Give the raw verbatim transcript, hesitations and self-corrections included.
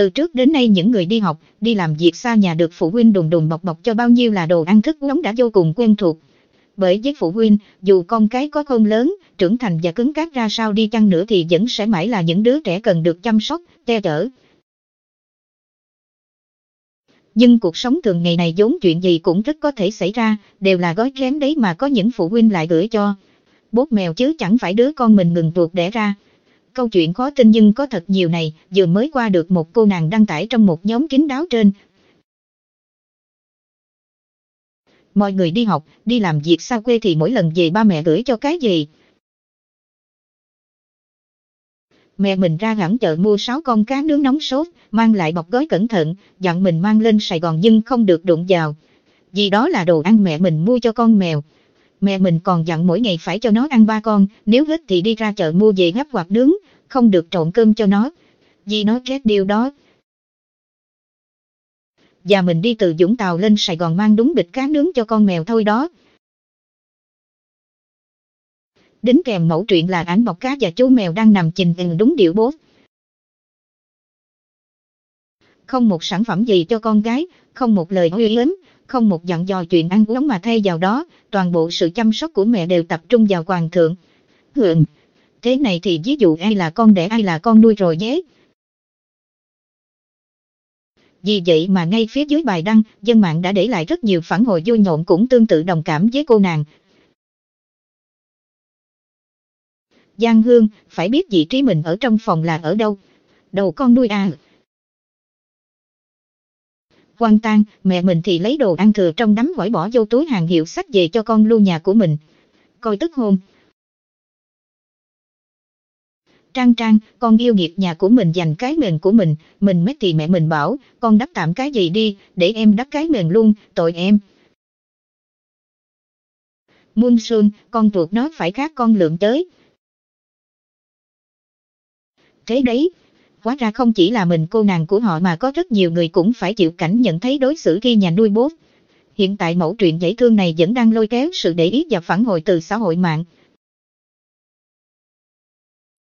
Từ trước đến nay những người đi học, đi làm việc xa nhà được phụ huynh đùng đùng bọc bọc cho bao nhiêu là đồ ăn thức uống đã vô cùng quen thuộc. Bởi với phụ huynh, dù con cái có khôn lớn, trưởng thành và cứng cáp ra sao đi chăng nữa thì vẫn sẽ mãi là những đứa trẻ cần được chăm sóc, che chở. Nhưng cuộc sống thường ngày này vốn chuyện gì cũng rất có thể xảy ra, đều là gói ghém đấy mà có những phụ huynh lại gửi cho bốt mèo chứ chẳng phải đứa con mình ngừng ruột đẻ ra. Câu chuyện khó tin nhưng có thật nhiều này vừa mới qua được một cô nàng đăng tải trong một nhóm kín đáo trên. Mọi người đi học, đi làm việc xa quê thì mỗi lần về ba mẹ gửi cho cái gì? Mẹ mình ra hãng chợ mua sáu con cá nướng nóng sốt, mang lại bọc gói cẩn thận, dặn mình mang lên Sài Gòn nhưng không được đụng vào. Vì đó là đồ ăn mẹ mình mua cho con mèo. Mẹ mình còn dặn mỗi ngày phải cho nó ăn ba con, nếu hết thì đi ra chợ mua về hấp hoặc nướng, không được trộn cơm cho nó. Vì nó ghét điều đó. Và mình đi từ Vũng Tàu lên Sài Gòn mang đúng bịch cá nướng cho con mèo thôi đó. Đính kèm mẫu truyện là ảnh bọc cá và chú mèo đang nằm chình chình đúng điệu bố. Không một sản phẩm gì cho con gái, không một lời uy hiếm, không một dặn dò chuyện ăn uống mà thay vào đó, toàn bộ sự chăm sóc của mẹ đều tập trung vào hoàng thượng. Hừm, thế này thì ví dụ ai là con đẻ ai là con nuôi rồi nhé. Vì vậy mà ngay phía dưới bài đăng, dân mạng đã để lại rất nhiều phản hồi vui nhộn cũng tương tự đồng cảm với cô nàng. Giang Hương, phải biết vị trí mình ở trong phòng là ở đâu. Đầu con nuôi à. Quan Tang, mẹ mình thì lấy đồ ăn thừa trong đám gỏi bỏ vô túi hàng hiệu sách về cho con lưu nhà của mình. Coi tức hôn. Trang Trang, con yêu nghiệt nhà của mình dành cái mền của mình, mình mết thì mẹ mình bảo, con đắp tạm cái gì đi, để em đắp cái mền luôn, tội em. Muôn Xuân, con ruột nó phải khác con lượng tới. Thế đấy, hóa ra không chỉ là mình cô nàng của họ mà có rất nhiều người cũng phải chịu cảnh nhận thấy đối xử khi nhà nuôi bốt. Hiện tại mẫu truyện dễ thương này vẫn đang lôi kéo sự để ý và phản hồi từ xã hội mạng.